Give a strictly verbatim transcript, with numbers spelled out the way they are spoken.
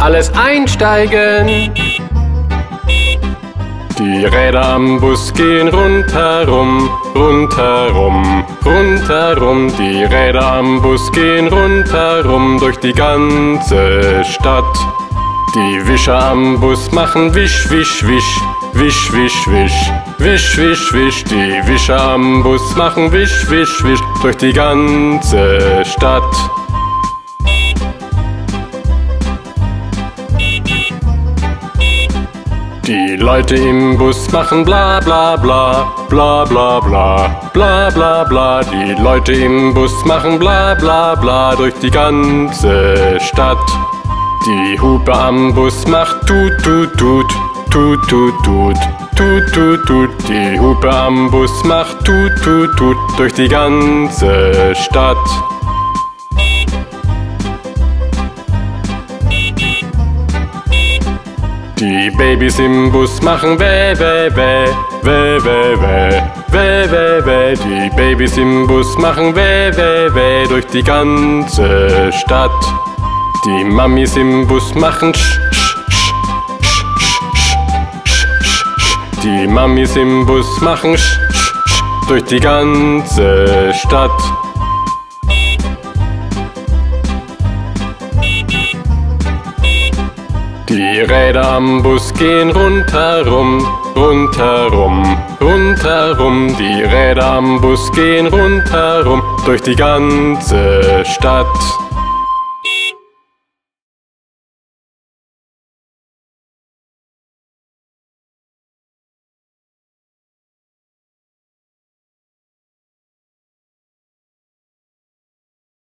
Alles einsteigen! Die Räder am Bus gehen rundherum, rundherum, rundherum. Die Räder am Bus gehen rundherum durch die ganze Stadt. Die Wischer am Bus machen wisch, wisch, wisch, wisch, wisch, wisch, wisch, wisch, wisch. Die Wischer am Bus machen wisch, wisch, wisch durch die ganze Stadt. Die Leute im Bus machen bla bla bla, bla bla bla, bla bla bla. Die Leute im Bus machen bla bla bla durch die ganze Stadt. Die Hupe am Bus macht tut tut tut, tut tut tut, tut tut tut. Die Hupe am Bus macht tut tut tut durch die ganze Stadt. Die Babys im Bus machen weh, weh, weh, weh, weh, weh, weh, weh, weh. Die Babys im Bus machen weh, weh, weh durch die ganze Stadt. Die Mamis im Bus machen sch, sch, sch, sch, sch, sch, sch, sch. Die Mamis im Bus machen sch, sch, sch durch die ganze Stadt. Die Räder am Bus gehen rundherum, rundherum, rundherum. Die Räder am Bus gehen rundherum durch die ganze Stadt.